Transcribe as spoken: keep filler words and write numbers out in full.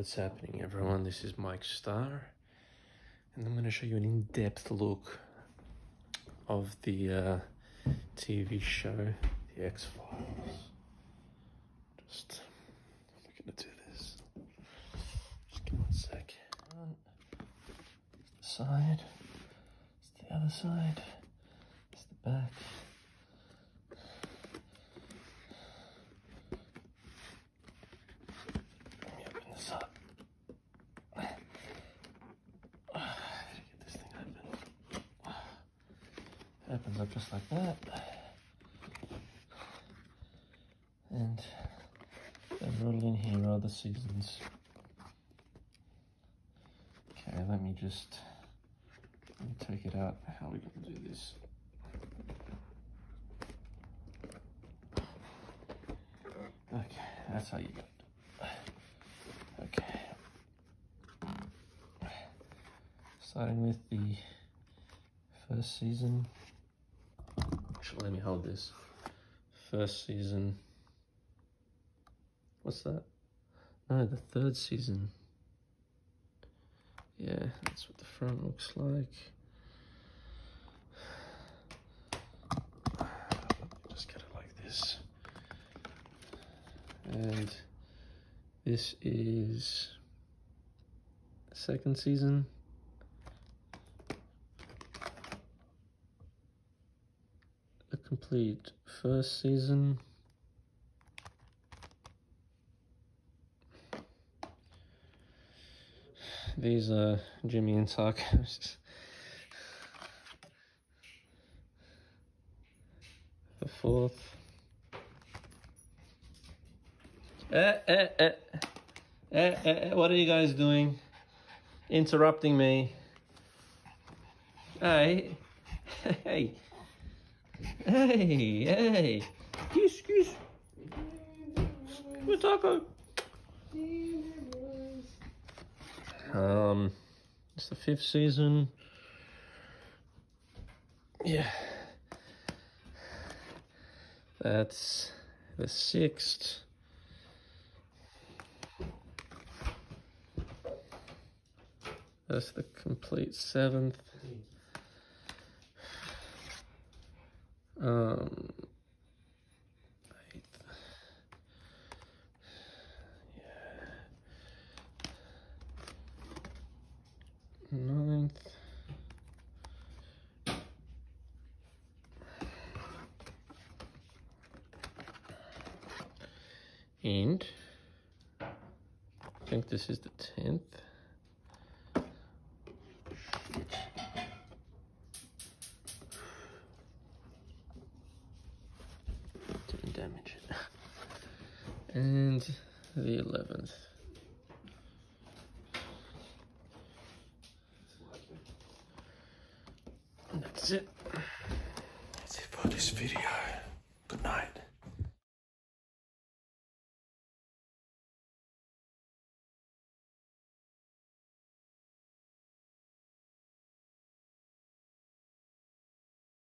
what's happening, everyone? This is Mike Starr, and I'm going to show you an in-depth look of the uh, T V show, The X-Files. Just, I'm going to do this. Just give me one sec. It's the side, it's the other side, it's the back. Opens up just like that, and they've rolled in here are the seasons. Okay, let me just let me take it out. How are we going to do this? Okay, that's how you do it. Okay, starting with the first season. Let me hold this. First season. What's that? No, the third season. Yeah, that's what the front looks like. Just get it like this. And this is the second season. Complete first season, these are Jimmy and Sarko's. The fourth, eh, eh, eh. Eh, eh, what are you guys doing, interrupting me? Hey, hey. Hey, hey, kiss, kiss. Good taco. Um, it's the fifth season. Yeah, that's the sixth. That's the complete seventh. Um, eighth. Yeah. Ninth. And I think this is the tenth. Damage and the eleventh. That's it. That's it for this video.